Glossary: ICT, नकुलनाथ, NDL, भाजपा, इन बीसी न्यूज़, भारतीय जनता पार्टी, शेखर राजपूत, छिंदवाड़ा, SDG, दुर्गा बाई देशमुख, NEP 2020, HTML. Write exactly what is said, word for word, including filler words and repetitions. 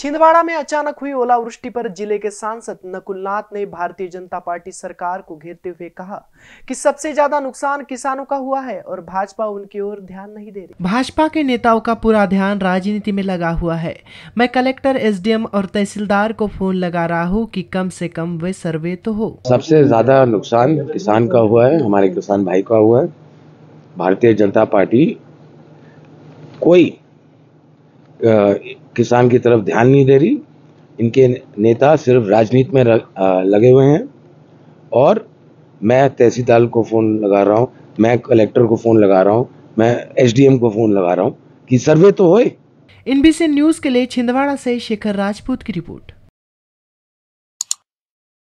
छिंदवाड़ा में अचानक हुई ओलावृष्टि पर जिले के सांसद नकुलनाथ ने भारतीय जनता पार्टी सरकार को घेरते हुए कहा कि सबसे ज्यादा नुकसान किसानों का हुआ है और भाजपा उनकी ओर ध्यान नहीं दे रही। भाजपा के नेताओं का पूरा ध्यान राजनीति में लगा हुआ है। मैं कलेक्टर, एसडीएम और तहसीलदार को फोन लगा रहा हूँ कि कम से कम वे सर्वे तो हो। सबसे ज्यादा नुकसान किसान का हुआ है, हमारे किसान भाई का हुआ है। भारतीय जनता पार्टी कोई किसान की तरफ ध्यान नहीं दे रही। इनके नेता सिर्फ राजनीति में लगे हुए हैं और मैं तहसीलदार को फ़ोन लगा रहा हूं, मैं कलेक्टर को फ़ोन लगा रहा हूं, मैं एसडीएम को फ़ोन लगा रहा हूं कि सर्वे तो होए। इन बीसी न्यूज़ के लिए छिंदवाड़ा से शेखर राजपूत की रिपोर्ट।